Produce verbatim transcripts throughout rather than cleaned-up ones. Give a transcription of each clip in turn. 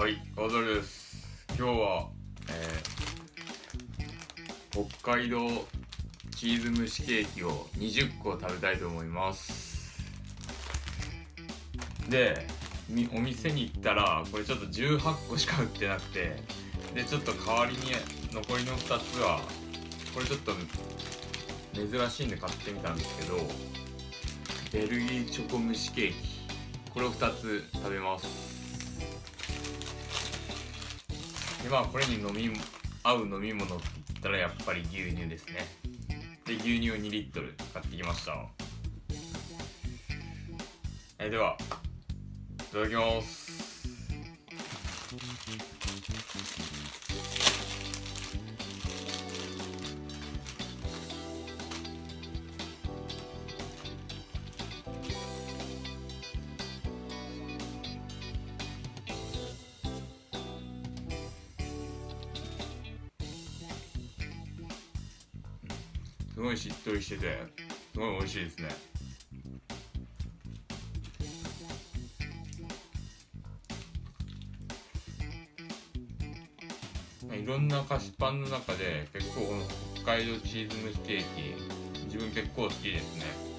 はい、川崎です。今日は、えー、北海道チーズ蒸しケーキをにじゅっこ食べたいと思います。で、お店に行ったらこれちょっとじゅうはっこしか売ってなくて、でちょっと代わりに残りのふたつはこれちょっと珍しいんで買ってみたんですけど、ベルギーチョコ蒸しケーキ、これをふたつ食べます。でまあこれに飲み合う飲み物って言ったらやっぱり牛乳ですね。で牛乳をにリットル買ってきました。えではいただきます。すごいしっとりしててすごい美味しいですね。いろんな菓子パンの中で結構この北海道チーズ蒸しケーキ自分結構好きですね。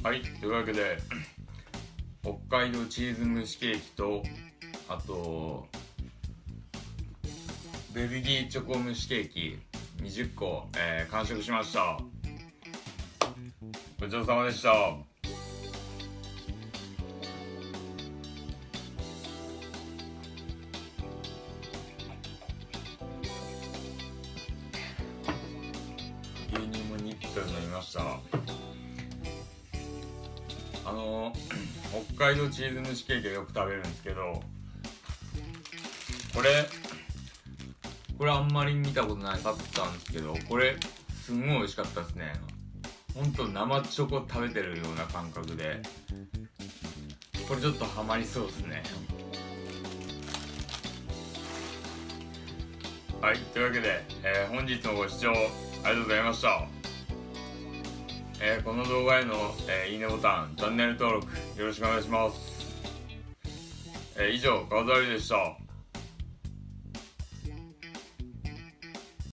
はい、というわけで北海道チーズ蒸しケーキと、あとベルギーチョコ蒸しケーキにじゅっこ、えー、完食しました。ごちそうさまでした。牛乳もにリットル飲みました。あの北海道チーズ蒸しケーキをよく食べるんですけど、これこれあんまり見たことなかったんですけど、これすんごい美味しかったですね。ほんと生チョコ食べてるような感覚で、これちょっとハマりそうですね。はい、というわけで、えー、本日もご視聴ありがとうございました。えー、この動画への、えー、いいねボタン、チャンネル登録よろしくお願いします。えー、以上、川沢でした。